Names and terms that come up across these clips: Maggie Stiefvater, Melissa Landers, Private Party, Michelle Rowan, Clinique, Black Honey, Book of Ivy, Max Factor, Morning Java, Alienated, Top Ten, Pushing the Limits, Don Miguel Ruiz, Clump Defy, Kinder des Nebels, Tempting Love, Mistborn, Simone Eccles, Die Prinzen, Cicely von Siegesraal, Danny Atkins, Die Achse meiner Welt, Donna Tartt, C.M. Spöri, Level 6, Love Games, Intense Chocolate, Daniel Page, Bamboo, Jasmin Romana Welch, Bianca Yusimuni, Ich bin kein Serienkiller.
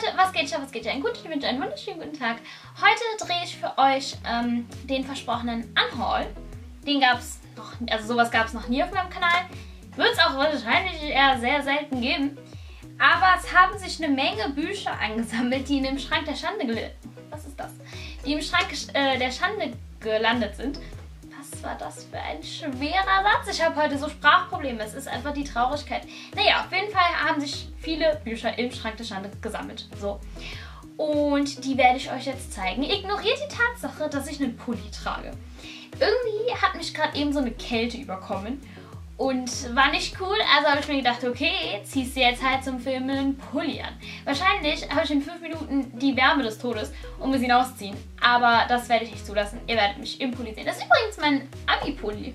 Leute, was geht ja? Was geht ja? Ein guter Wünsche, einen wunderschönen guten Tag. Heute drehe ich für euch den versprochenen Unhaul. Den gab es noch, also sowas gab es noch nie auf meinem Kanal. Wird es auch wahrscheinlich eher sehr selten geben. Aber es haben sich eine Menge Bücher angesammelt, die in dem Schrank der Schande gelandet sind. Was war das für ein schwerer Satz? Ich habe heute so Sprachprobleme. Es ist einfach die Traurigkeit. Naja, auf jeden Fall haben sich viele Bücher im Schrank der Schande gesammelt. So. Und die werde ich euch jetzt zeigen. Ignoriert die Tatsache, dass ich einen Pulli trage. Irgendwie hat mich gerade eben so eine Kälte überkommen. Und war nicht cool, also habe ich mir gedacht, okay, ziehst du jetzt halt zum Filmen einen Pulli an. Wahrscheinlich habe ich in 5 Minuten die Wärme des Todes und muss ihn ausziehen. Aber das werde ich nicht zulassen. Ihr werdet mich im Pulli sehen. Das ist übrigens mein Ami-Pulli.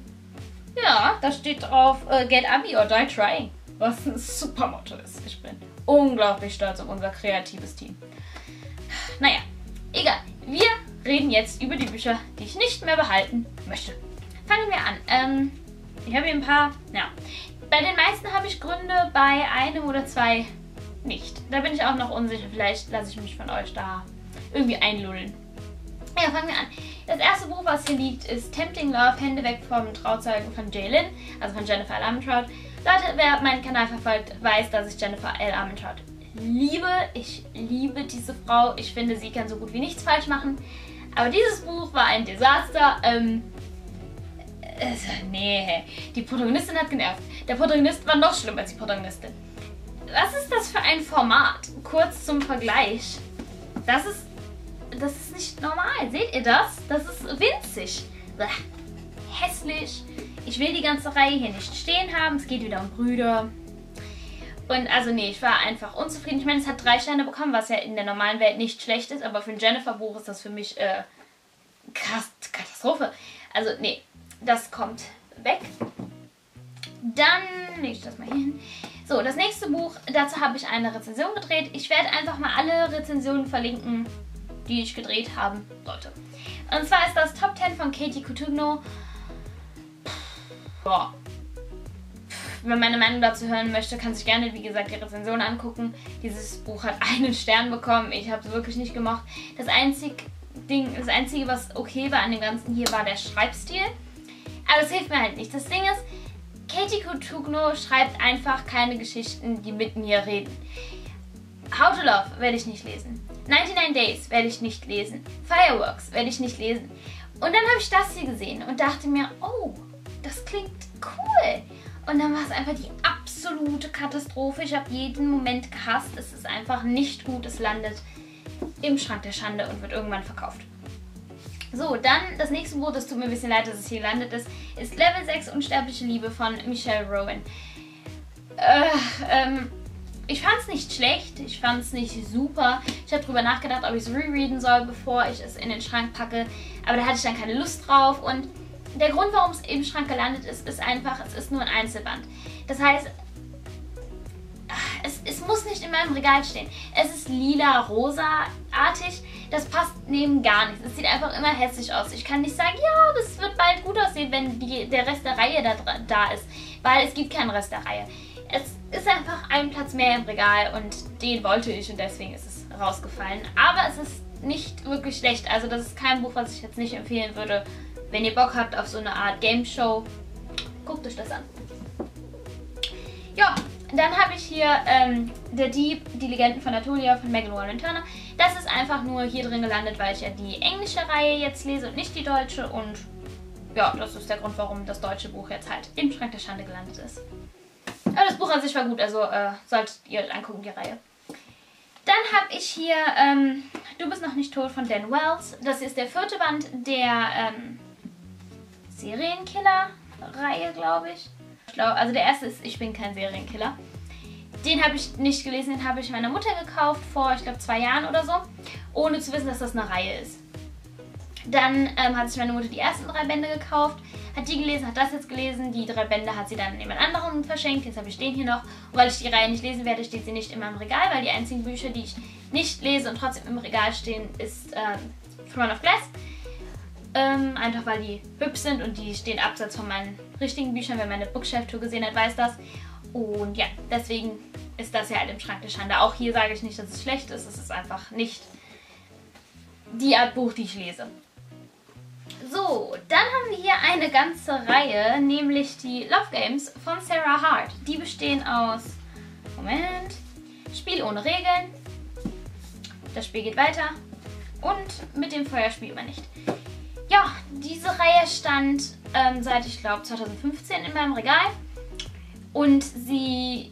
Ja, da steht drauf, get Ami or die trying. Was ein super Motto ist. Ich bin unglaublich stolz auf unser kreatives Team. Naja, egal. Wir reden jetzt über die Bücher, die ich nicht mehr behalten möchte. Fangen wir an. Ich habe hier ein paar, ja, bei den meisten habe ich Gründe, bei einem oder zwei nicht. Da bin ich auch noch unsicher, vielleicht lasse ich mich von euch da irgendwie einlullen. Ja, fangen wir an. Das erste Buch, was hier liegt, ist Tempting Love, Hände weg vom Trauzeugen von Jaylin, also von Jennifer L. Armentrout. Leute, wer meinen Kanal verfolgt, weiß, dass ich Jennifer L. Armentrout liebe. Ich liebe diese Frau, ich finde, sie kann so gut wie nichts falsch machen. Aber dieses Buch war ein Desaster. Nee, die Protagonistin hat genervt. Der Protagonist war noch schlimmer als die Protagonistin. Was ist das für ein Format? Kurz zum Vergleich. Das ist nicht normal. Seht ihr das? Das ist winzig. Bäh, hässlich. Ich will die ganze Reihe hier nicht stehen haben. Es geht wieder um Brüder. Und also nee, ich war einfach unzufrieden. Ich meine, es hat 3 Sterne bekommen, was ja in der normalen Welt nicht schlecht ist. Aber für ein Jennifer-Buch ist das für mich krass Katastrophe. Also nee. Das kommt weg. Dann lege ich das mal hier hin. So, das nächste Buch, dazu habe ich eine Rezension gedreht. Ich werde einfach mal alle Rezensionen verlinken, die ich gedreht haben sollte. Und zwar ist das Top Ten von Katie Cotugno. Boah. Wenn meine Meinung dazu hören möchte, kann sich gerne, wie gesagt, die Rezension angucken. Dieses Buch hat 1 Stern bekommen. Ich habe es wirklich nicht gemocht. Das Einzige, was okay war an dem Ganzen hier, war der Schreibstil. Aber das hilft mir halt nicht. Das Ding ist, Katie Cotugno schreibt einfach keine Geschichten, die mit mir reden. How to Love werde ich nicht lesen. 99 Days werde ich nicht lesen. Fireworks werde ich nicht lesen. Und dann habe ich das hier gesehen und dachte mir, oh, das klingt cool. Und dann war es einfach die absolute Katastrophe. Ich habe jeden Moment gehasst. Es ist einfach nicht gut. Es landet im Schrank der Schande und wird irgendwann verkauft. So, dann das nächste Buch, das tut mir ein bisschen leid, dass es hier gelandet ist Level 6 Unsterbliche Liebe von Michelle Rowan. Ich fand es nicht schlecht, ich fand es nicht super. Ich habe drüber nachgedacht, ob ich es rereaden soll, bevor ich es in den Schrank packe. Aber da hatte ich dann keine Lust drauf. Und der Grund, warum es im Schrank gelandet ist, ist einfach, es ist nur ein Einzelband. Das heißt, es muss nicht in meinem Regal stehen. Es ist lila-rosa-artig. Das passt neben gar nichts. Es sieht einfach immer hässlich aus. Ich kann nicht sagen, ja, das wird bald gut aussehen, wenn der Rest der Reihe da ist. Weil es gibt keinen Rest der Reihe. Es ist einfach ein Platz mehr im Regal und den wollte ich und deswegen ist es rausgefallen. Aber es ist nicht wirklich schlecht. Also das ist kein Buch, was ich jetzt nicht empfehlen würde. Wenn ihr Bock habt auf so eine Art Game-Show, guckt euch das an. Ja. Dann habe ich hier Der Dieb, die Legenden von Natolia von Megan Whalen Turner. Das ist einfach nur hier drin gelandet, weil ich ja die englische Reihe jetzt lese und nicht die deutsche. Und ja, das ist der Grund, warum das deutsche Buch jetzt halt im Schrank der Schande gelandet ist. Aber das Buch an sich war gut, also solltet ihr angucken, die Reihe. Dann habe ich hier Du bist noch nicht tot von Dan Wells. Das ist der 4. Band der Serienkiller-Reihe, glaube ich. Also der erste ist Ich bin kein Serienkiller. Den habe ich nicht gelesen, den habe ich meiner Mutter gekauft vor, ich glaube, 2 Jahren oder so, ohne zu wissen, dass das eine Reihe ist. Dann hat sich meine Mutter die ersten 3 Bände gekauft, hat die gelesen, hat das jetzt gelesen, die 3 Bände hat sie dann jemand anderem verschenkt, jetzt habe ich den hier noch. Und weil ich die Reihe nicht lesen werde, steht sie nicht in meinem Regal, weil die einzigen Bücher, die ich nicht lese und trotzdem im Regal stehen, ist Throne of Glass. Einfach weil die hübsch sind und die stehen abseits von meinen richtigen Büchern. Wer meine Bookshelf-Tour gesehen hat, weiß das. Und ja, deswegen ist das ja halt im Schrank der Schande. Auch hier sage ich nicht, dass es schlecht ist. Es ist einfach nicht die Art Buch, die ich lese. So, dann haben wir hier eine ganze Reihe, nämlich die Love Games von Sarah Hart. Die bestehen aus, Moment, Spiel ohne Regeln, das Spiel geht weiter und mit dem Feuer spielt man nicht. Ja, diese Reihe stand seit, ich glaube, 2015 in meinem Regal und sie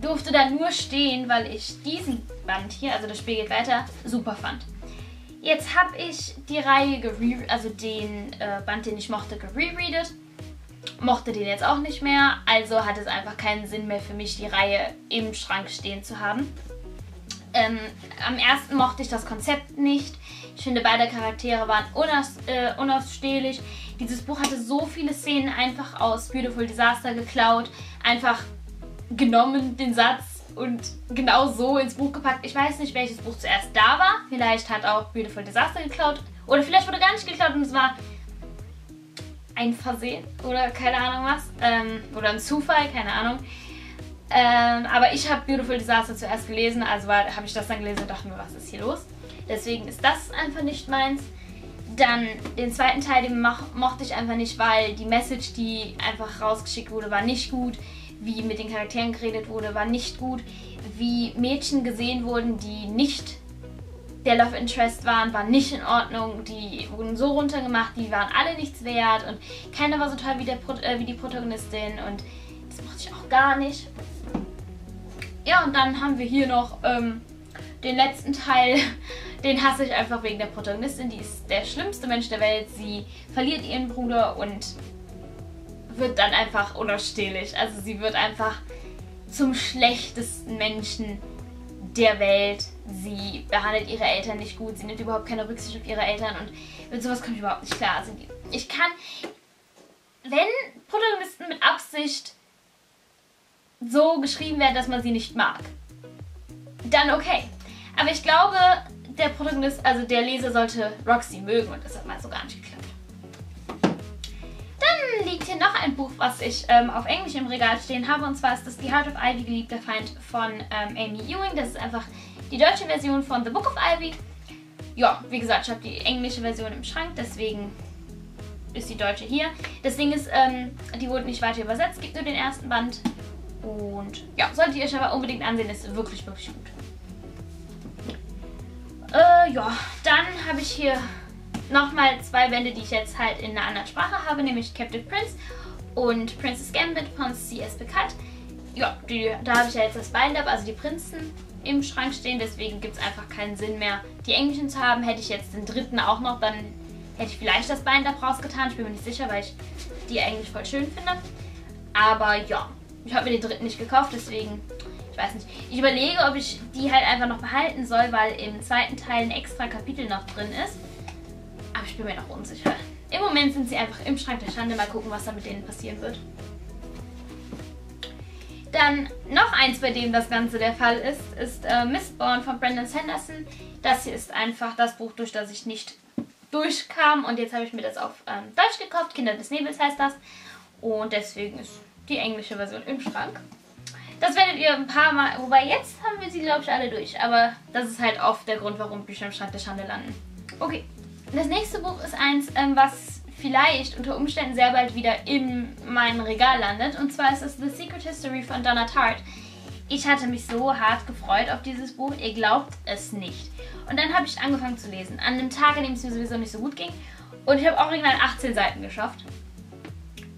durfte da nur stehen, weil ich diesen Band hier, also das Spiel geht weiter, super fand. Jetzt habe ich die Reihe, also den Band, den ich mochte, gerereadet. Mochte den jetzt auch nicht mehr, also hat es einfach keinen Sinn mehr für mich, die Reihe im Schrank stehen zu haben. Am ersten mochte ich das Konzept nicht. Ich finde, beide Charaktere waren unausstehlich. Dieses Buch hatte so viele Szenen einfach aus Beautiful Disaster geklaut, einfach genommen, den Satz, und genau so ins Buch gepackt. Ich weiß nicht, welches Buch zuerst da war. Vielleicht hat auch Beautiful Disaster geklaut. Oder vielleicht wurde gar nicht geklaut und es war ein Versehen. Oder keine Ahnung was. Oder ein Zufall, keine Ahnung. Aber ich habe Beautiful Disaster zuerst gelesen. Also habe ich das dann gelesen und dachte mir, was ist hier los? Deswegen ist das einfach nicht meins. Dann den zweiten Teil, den mochte ich einfach nicht, weil die Message, die einfach rausgeschickt wurde, war nicht gut. Wie mit den Charakteren geredet wurde, war nicht gut. Wie Mädchen gesehen wurden, die nicht der Love Interest waren, war nicht in Ordnung. Die wurden so runtergemacht, die waren alle nichts wert und keiner war so toll wie, wie die Protagonistin und das mochte ich auch gar nicht. Ja, und dann haben wir hier noch den letzten Teil, den hasse ich einfach wegen der Protagonistin. Die ist der schlimmste Mensch der Welt, sie verliert ihren Bruder und wird dann einfach unausstehlich. Also sie wird einfach zum schlechtesten Menschen der Welt. Sie behandelt ihre Eltern nicht gut. Sie nimmt überhaupt keine Rücksicht auf ihre Eltern und mit sowas komme ich überhaupt nicht klar. Also ich kann, wenn Protagonisten mit Absicht so geschrieben werden, dass man sie nicht mag, dann okay. Aber ich glaube, der Protagonist, also der Leser sollte Roxy mögen und das hat mal so gar nicht geklappt. Liegt hier noch ein Buch, was ich auf Englisch im Regal stehen habe, und zwar ist das The Heart of Ivy, geliebter Feind von Amy Ewing. Das ist einfach die deutsche Version von The Book of Ivy. Ja, wie gesagt, ich habe die englische Version im Schrank, deswegen ist die deutsche hier. Das Ding ist, die wurde nicht weiter übersetzt, gibt nur den ersten Band und ja, solltet ihr euch aber unbedingt ansehen, ist wirklich, wirklich gut. Ja, dann habe ich hier nochmal zwei Bände, die ich jetzt halt in einer anderen Sprache habe, nämlich Captive Prince und Princess Gambit von C.S. Pacat. Ja, da habe ich ja jetzt das Bind-Up, also die Prinzen, im Schrank stehen. Deswegen gibt es einfach keinen Sinn mehr, die englischen zu haben. Hätte ich jetzt den dritten auch noch, dann hätte ich vielleicht das Bind-Up rausgetan. Ich bin mir nicht sicher, weil ich die eigentlich voll schön finde. Aber ja, ich habe mir den dritten nicht gekauft, deswegen, ich weiß nicht. Ich überlege, ob ich die halt einfach noch behalten soll, weil im zweiten Teil ein extra Kapitel noch drin ist. Aber ich bin mir noch unsicher. Im Moment sind sie einfach im Schrank der Schande. Mal gucken, was da mit denen passieren wird. Dann noch eins, bei dem das Ganze der Fall ist Mistborn von Brandon Sanderson. Das hier ist einfach das Buch, durch das ich nicht durchkam. Und jetzt habe ich mir das auf Deutsch gekauft. Kinder des Nebels heißt das. Und deswegen ist die englische Version im Schrank. Das werdet ihr ein paar Mal... Wobei, jetzt haben wir sie, glaube ich, alle durch. Aber das ist halt oft der Grund, warum Bücher im Schrank der Schande landen. Okay. Das nächste Buch ist eins, was vielleicht unter Umständen sehr bald wieder in meinem Regal landet. Und zwar ist es The Secret History von Donna Tartt. Ich hatte mich so hart gefreut auf dieses Buch, ihr glaubt es nicht. Und dann habe ich angefangen zu lesen. An einem Tag, an dem es mir sowieso nicht so gut ging. Und ich habe original 18 Seiten geschafft.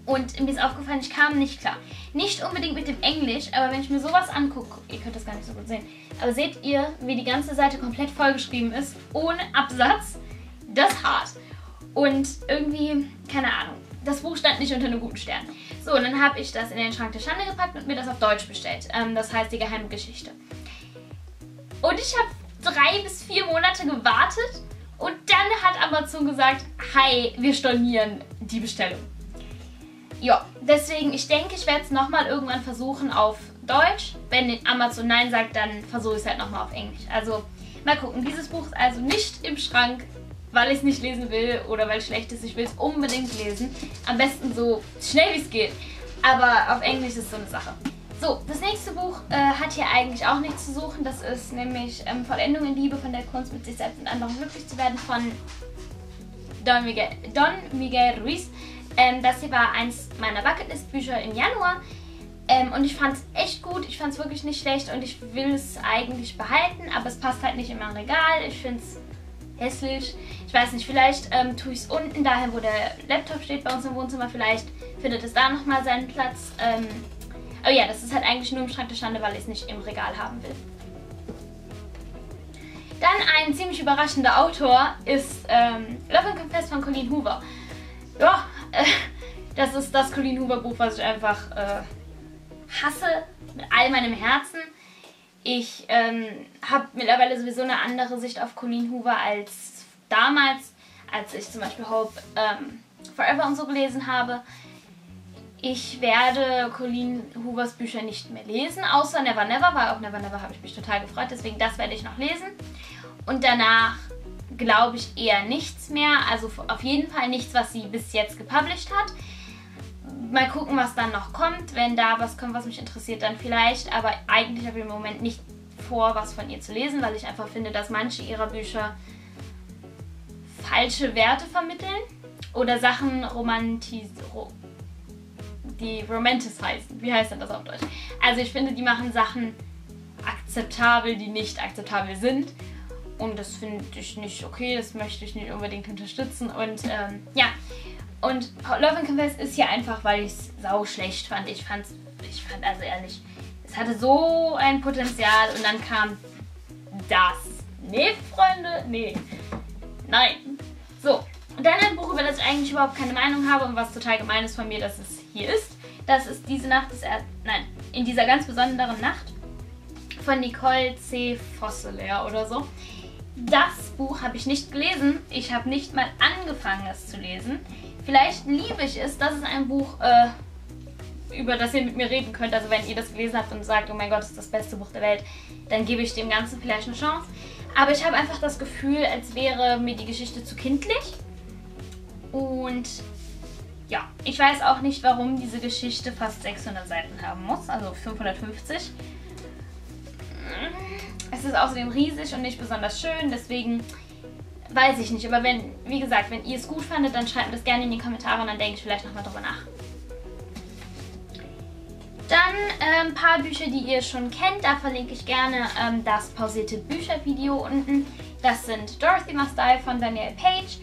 Und mir ist aufgefallen, ich kam nicht klar. Nicht unbedingt mit dem Englisch, aber wenn ich mir sowas angucke, ihr könnt das gar nicht so gut sehen, aber seht ihr, wie die ganze Seite komplett vollgeschrieben ist, ohne Absatz. Das ist hart. Und irgendwie, keine Ahnung, das Buch stand nicht unter einem guten Stern. So, und dann habe ich das in den Schrank der Schande gepackt und mir das auf Deutsch bestellt. Das heißt, die geheime Geschichte. Und ich habe 3 bis 4 Monate gewartet und dann hat Amazon gesagt, hi, wir stornieren die Bestellung. Ja, deswegen, ich denke, ich werde es nochmal irgendwann versuchen auf Deutsch. Wenn Amazon Nein sagt, dann versuche ich es halt nochmal auf Englisch. Also, mal gucken. Dieses Buch ist also nicht im Schrank, weil ich es nicht lesen will oder weil es schlecht ist. Ich will es unbedingt lesen. Am besten so schnell wie es geht. Aber auf Englisch ist so eine Sache. So, das nächste Buch hat hier eigentlich auch nichts zu suchen. Das ist nämlich Vollendung in Liebe, von der Kunst, mit sich selbst und anderen glücklich zu werden, von Don Miguel Ruiz. Das hier war eins meiner Bucketlist-Bücher im Januar. Und ich fand es echt gut, ich fand es wirklich nicht schlecht und ich will es eigentlich behalten, aber es passt halt nicht in mein Regal. Ich finde es hässlich. Ich weiß nicht, vielleicht tue ich es unten, daher wo der Laptop steht bei uns im Wohnzimmer. Vielleicht findet es da nochmal seinen Platz. Aber ja, das ist halt eigentlich nur im Schrank gestanden, weil ich es nicht im Regal haben will. Dann ein ziemlich überraschender Autor ist Love and Confess von Colleen Hoover. Ja, das ist das Colleen Hoover Buch, was ich einfach hasse mit all meinem Herzen. Ich habe mittlerweile sowieso eine andere Sicht auf Colleen Hoover als damals, als ich zum Beispiel Hope Forever und so gelesen habe. Ich werde Colleen Hoovers Bücher nicht mehr lesen, außer Never Never, weil auf Never Never habe ich mich total gefreut, deswegen das werde ich noch lesen. Und danach glaube ich eher nichts mehr, also auf jeden Fall nichts, was sie bis jetzt gepublished hat. Mal gucken, was dann noch kommt. Wenn da was kommt, was mich interessiert, dann vielleicht. Aber eigentlich habe ich im Moment nicht vor, was von ihr zu lesen, weil ich einfach finde, dass manche ihrer Bücher falsche Werte vermitteln oder Sachen romantisieren. Wie heißt denn das auf Deutsch? Also ich finde, die machen Sachen akzeptabel, die nicht akzeptabel sind. Und das finde ich nicht okay, das möchte ich nicht unbedingt unterstützen. Und ja. Und Love and Confess ist hier einfach, weil ich es sau schlecht fand. Ich fand also ehrlich, es hatte so ein Potenzial und dann kam das. Nee, Freunde, nee. Nein. So, und dann ein Buch, über das ich eigentlich überhaupt keine Meinung habe und was total gemein ist von mir, dass es hier ist. Das ist Diese Nacht des in dieser ganz besonderen Nacht von Nicole C. Fosseler oder so. Das Buch habe ich nicht gelesen. Ich habe nicht mal angefangen, es zu lesen. Vielleicht liebe ich es. Das ist ein Buch, über das ihr mit mir reden könnt. Also wenn ihr das gelesen habt und sagt, oh mein Gott, das ist das beste Buch der Welt, dann gebe ich dem Ganzen vielleicht eine Chance. Aber ich habe einfach das Gefühl, als wäre mir die Geschichte zu kindlich. Und ja, ich weiß auch nicht, warum diese Geschichte fast 600 Seiten haben muss. Also 550. Es ist außerdem riesig und nicht besonders schön, deswegen weiß ich nicht. Aber wenn, wie gesagt, wenn ihr es gut fandet, dann schreibt mir das gerne in die Kommentare und dann denke ich vielleicht nochmal drüber nach. Dann ein paar Bücher, die ihr schon kennt. Da verlinke ich gerne das pausierte Büchervideo unten. Das sind Dorothy Must Die von Daniel Page,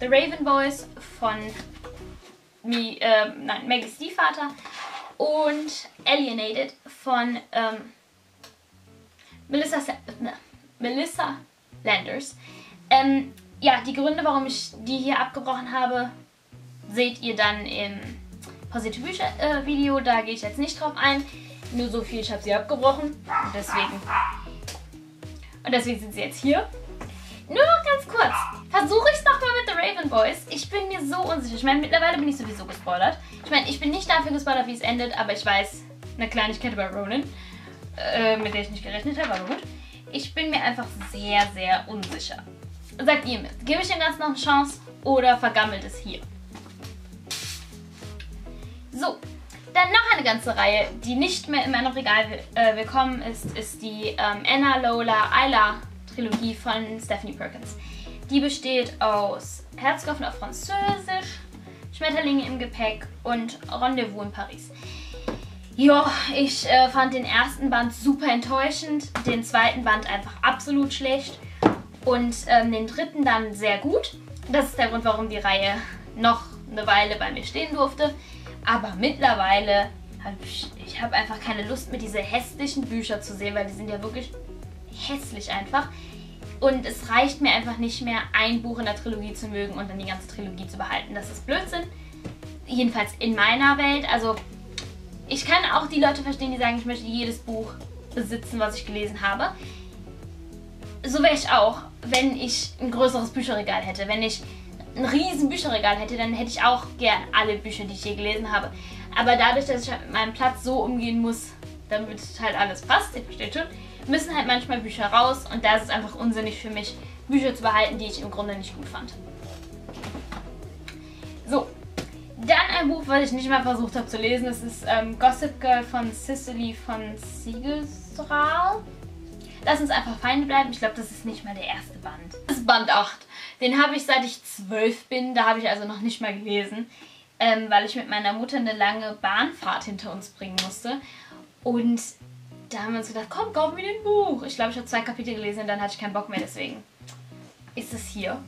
The Raven Boys von Maggie Stiefvater und Alienated von Melissa Landers. Ja, die Gründe, warum ich die hier abgebrochen habe, seht ihr dann im Positive Bücher Video. Da gehe ich jetzt nicht drauf ein. Nur so viel, ich habe sie abgebrochen. Und deswegen sind sie jetzt hier. Nur noch ganz kurz. Versuche ich es nochmal mit The Raven Boys. Ich bin mir so unsicher. Ich meine, mittlerweile bin ich sowieso gespoilert. Ich meine, ich bin nicht dafür gespoilert, wie es endet, aber ich weiß eine Kleinigkeit über Ronan, mit der ich nicht gerechnet habe, aber gut. Ich bin mir einfach sehr, sehr unsicher. Sagt ihr mir, gebe ich dem Ganzen noch eine Chance oder vergammelt es hier? So, dann noch eine ganze Reihe, die nicht mehr in meinem Regal willkommen ist, ist die Anna, Lola, Isla Trilogie von Stephanie Perkins. Die besteht aus Herzklopfen auf Französisch, Schmetterlinge im Gepäck und Rendezvous in Paris. Ja, ich fand den ersten Band super enttäuschend, den zweiten Band einfach absolut schlecht und den dritten dann sehr gut. Das ist der Grund, warum die Reihe noch eine Weile bei mir stehen durfte. Aber mittlerweile habe ich einfach keine Lust mehr, diese hässlichen Bücher zu sehen, weil die sind ja wirklich hässlich einfach. Und es reicht mir einfach nicht mehr, ein Buch in der Trilogie zu mögen und dann die ganze Trilogie zu behalten. Das ist Blödsinn. Jedenfalls in meiner Welt, also ich kann auch die Leute verstehen, die sagen, ich möchte jedes Buch besitzen, was ich gelesen habe. So wäre ich auch, wenn ich ein größeres Bücherregal hätte. Wenn ich ein riesen Bücherregal hätte, dann hätte ich auch gern alle Bücher, die ich je gelesen habe. Aber dadurch, dass ich mit meinem Platz so umgehen muss, damit halt alles passt, ihr versteht schon, müssen halt manchmal Bücher raus. Und da ist es einfach unsinnig für mich, Bücher zu behalten, die ich im Grunde nicht gut fand. So. Dann ein ein Buch, was ich nicht mal versucht habe zu lesen. Das ist Gossip Girl von Cicely von Siegesraal. Lass uns einfach Feinde bleiben. Ich glaube, das ist nicht mal der erste Band. Das ist Band 8. Den habe ich seit ich 12 bin. Da habe ich also noch nicht mal gelesen, weil ich mit meiner Mutter eine lange Bahnfahrt hinter uns bringen musste. Und da haben wir uns gedacht, komm, kauf mir den Buch. Ich glaube, ich habe 2 Kapitel gelesen und dann hatte ich keinen Bock mehr. Deswegen ist es hier.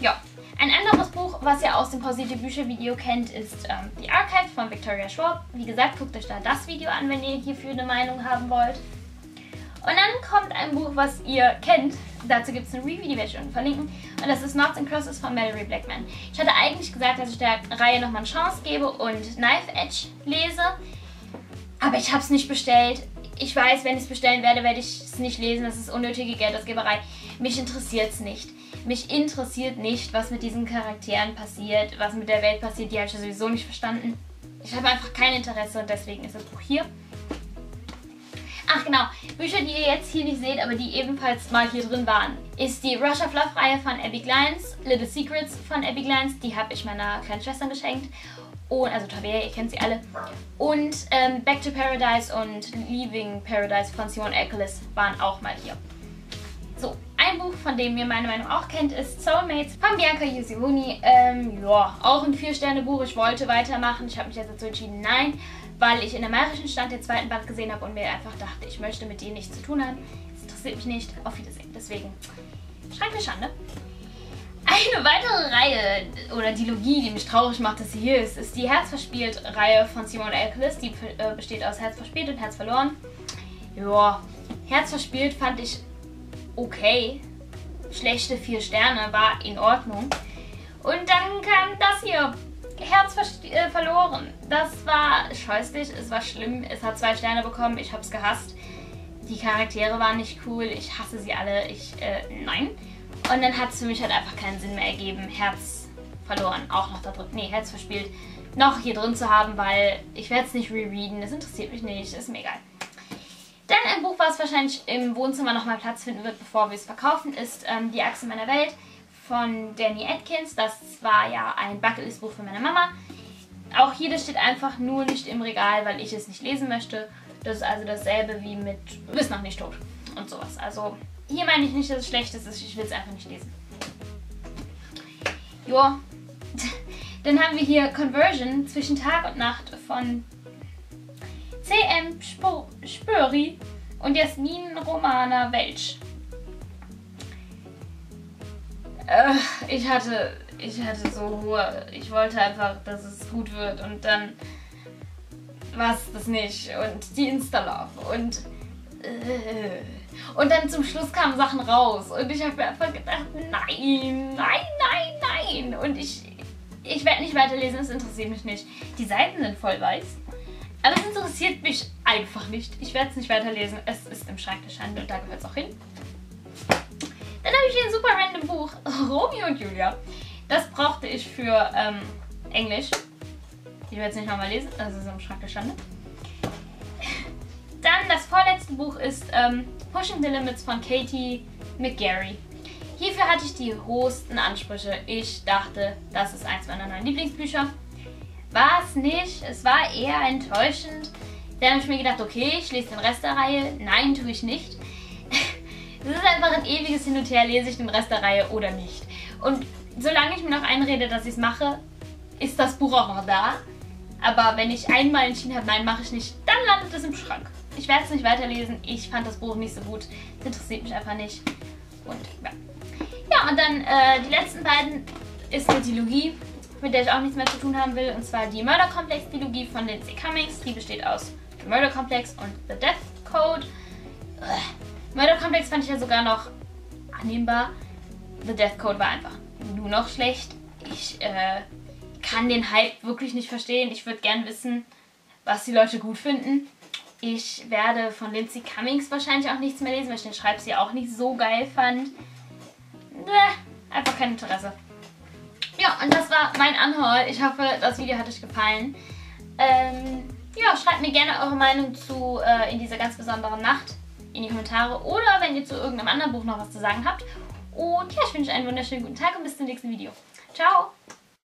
Ja. Ein anderes Buch, was ihr aus dem Pausierte-Bücher-Video kennt, ist The Archive von Victoria Schwab. Wie gesagt, guckt euch da das Video an, wenn ihr hierfür eine Meinung haben wollt. Und dann kommt ein Buch, was ihr kennt. Dazu gibt es eine Review, die werde ich unten verlinken. Und das ist Knots and Crosses von Mallory Blackman. Ich hatte eigentlich gesagt, dass ich der Reihe nochmal eine Chance gebe und Knife Edge lese. Aber ich habe es nicht bestellt. Ich weiß, wenn ich es bestellen werde, werde ich es nicht lesen. Das ist unnötige Geldausgeberei. Mich interessiert es nicht. Mich interessiert nicht, was mit diesen Charakteren passiert, was mit der Welt passiert. Die habe ich ja sowieso nicht verstanden. Ich habe einfach kein Interesse und deswegen ist das Buch hier. Ach genau, Bücher, die ihr jetzt hier nicht seht, aber die ebenfalls mal hier drin waren, ist die Rush of Love Reihe von Abby Glines, Little Secrets von Abby Glines, die habe ich meiner kleinen Schwester geschenkt. Und, also Tabea, ihr kennt sie alle. Und Back to Paradise und Leaving Paradise von Simone Eccles waren auch mal hier. So, ein Buch, von dem ihr meine Meinung auch kennt, ist Soulmates von Bianca Yusimuni. Ja, auch ein 4-Sterne-Buch. Ich wollte weitermachen. Ich habe mich jetzt dazu entschieden, nein, weil ich in der Malerischen Stadt den 2. Band gesehen habe und mir einfach dachte, ich möchte mit denen nichts zu tun haben. Es interessiert mich nicht. Auf Wiedersehen. Deswegen, schreibt eine Schande. Eine weitere Reihe oder Dilogie, die mich traurig macht, dass sie hier ist, ist die Herzverspielt-Reihe von Simone Eccles. Die besteht aus Herzverspielt und Herz verloren. Ja, Herzverspielt fand ich okay. Schlechte 4 Sterne, war in Ordnung. Und dann kam das hier, Herz verloren. Das war scheußlich, es war schlimm, es hat 2 Sterne bekommen, ich hab's gehasst. Die Charaktere waren nicht cool, ich hasse sie alle, nein. Und dann hat es für mich halt einfach keinen Sinn mehr ergeben, Herz verloren, auch noch da drin, nee, Herz verspielt, noch hier drin zu haben, weil ich werde es nicht rereaden, das interessiert mich nicht, ist mir egal. Dann ein Buch, was wahrscheinlich im Wohnzimmer nochmal Platz finden wird, bevor wir es verkaufen, ist Die Achse meiner Welt von Danny Atkins. Das war ja ein Bucketlist-Buch von meiner Mama. Auch hier, das steht einfach nur nicht im Regal, weil ich es nicht lesen möchte. Das ist also dasselbe wie mit Du bist noch nicht tot und sowas, also... Hier meine ich nicht, dass es schlecht ist, ich will es einfach nicht lesen. Joa. Dann haben wir hier Conversion zwischen Tag und Nacht von C.M. Spöri und Jasmin Romana Welch. Ich hatte so Ruhe. Ich wollte einfach, dass es gut wird und dann war es das nicht. Und die Insta-Love und... Und dann zum Schluss kamen Sachen raus und ich habe mir einfach gedacht, nein, nein, nein, nein. Und ich werde nicht weiterlesen, es interessiert mich nicht. Die Seiten sind voll weiß, aber es interessiert mich einfach nicht. Ich werde es nicht weiterlesen, es ist im Schrank der Schande und da gehört es auch hin. Dann habe ich hier ein super random Buch, Romeo und Julia. Das brauchte ich für Englisch. Ich werde es nicht nochmal lesen, das ist im Schrank der Schande. Dann das vorletzte Buch ist Pushing the Limits von Katie McGarry. Hierfür hatte ich die hohen Ansprüche. Ich dachte, das ist eins meiner neuen Lieblingsbücher. War es nicht. Es war eher enttäuschend. Dann habe ich mir gedacht, okay, ich lese den Rest der Reihe. Nein, tue ich nicht. Es ist einfach ein ewiges Hin und Her, lese ich den Rest der Reihe oder nicht. Und solange ich mir noch einrede, dass ich es mache, ist das Buch auch noch da. Aber wenn ich einmal entschieden habe, nein, mache ich nicht, dann landet es im Schrank. Ich werde es nicht weiterlesen. Ich fand das Buch nicht so gut. Das interessiert mich einfach nicht. Und ja. Ja, und dann die letzten beiden ist eine Dilogie, mit der ich auch nichts mehr zu tun haben will. Und zwar die Murder-Komplex-Dilogie von Lindsay Cummings. Die besteht aus The Murder Complex und The Death Code. Murder Complex fand ich ja sogar noch annehmbar. The Death Code war einfach nur noch schlecht. Ich kann den Hype wirklich nicht verstehen. Ich würde gern wissen, was die Leute gut finden. Ich werde von Lindsay Cummings wahrscheinlich auch nichts mehr lesen, weil ich den Schreibstil auch nicht so geil fand. Einfach kein Interesse. Ja, und das war mein Unhaul. Ich hoffe, das Video hat euch gefallen. Ja, schreibt mir gerne eure Meinung zu In dieser ganz besonderen Nacht in die Kommentare oder wenn ihr zu irgendeinem anderen Buch noch was zu sagen habt. Und ja, ich wünsche euch einen wunderschönen guten Tag und bis zum nächsten Video. Ciao!